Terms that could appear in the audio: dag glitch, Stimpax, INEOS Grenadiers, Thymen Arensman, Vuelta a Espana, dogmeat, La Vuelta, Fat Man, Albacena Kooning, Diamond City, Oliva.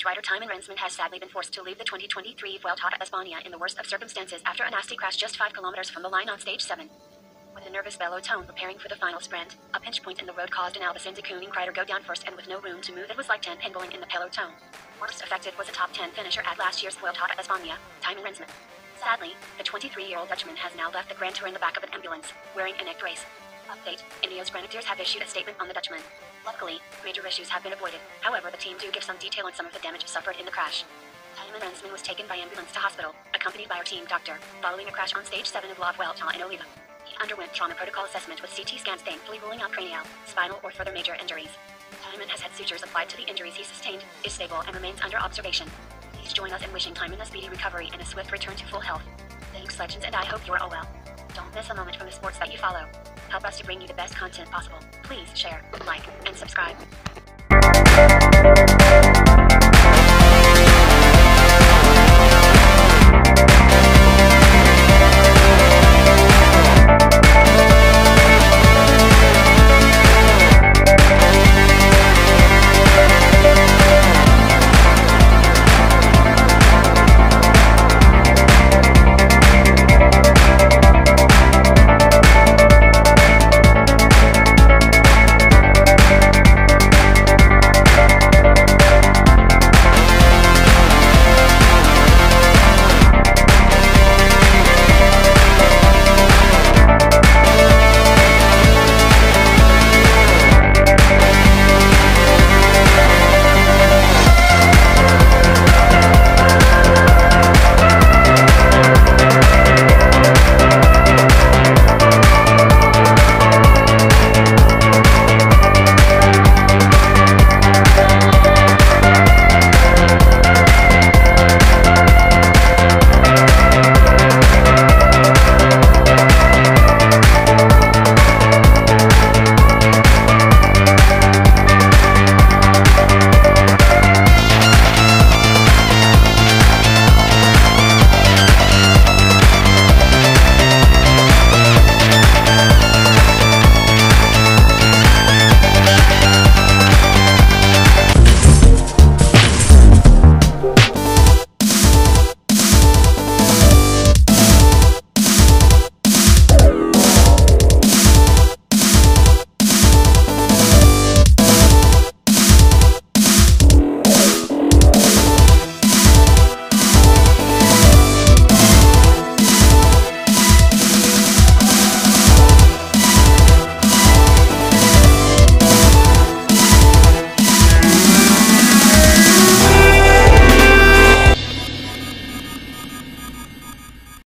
Dutch rider Thymen Arensman has sadly been forced to leave the 2023 Vuelta a Espana in the worst of circumstances after a nasty crash just 5 kilometers from the line on stage 7. With a nervous peloton preparing for the final sprint, a pinch point in the road caused an Albacena Kooning rider go down first, and with no room to move, it was like 10 pangolin in the peloton. Worst affected was a top 10 finisher at last year's Vuelta a Espana, Thymen Arensman. Sadly, the 23-year-old Dutchman has now left the Grand Tour in the back of an ambulance, wearing a neck brace. Update: INEOS Grenadiers have issued a statement on the Dutchman. Luckily, major issues have been avoided. However, the team do give some detail on some of the damage suffered in the crash. Thymen Arensman was taken by ambulance to hospital, accompanied by our team doctor, following a crash on stage 7 of La Vuelta in Oliva. He underwent trauma protocol assessment with CT scans, thankfully ruling out cranial, spinal, or further major injuries. Thymen has had sutures applied to the injuries he sustained, is stable, and remains under observation. Please join us in wishing Thymen a speedy recovery and a swift return to full health. Thanks, legends, and I hope you are all well. Don't miss a moment from the sports that you follow. Help us to bring you the best content possible. Please share, like, and subscribe.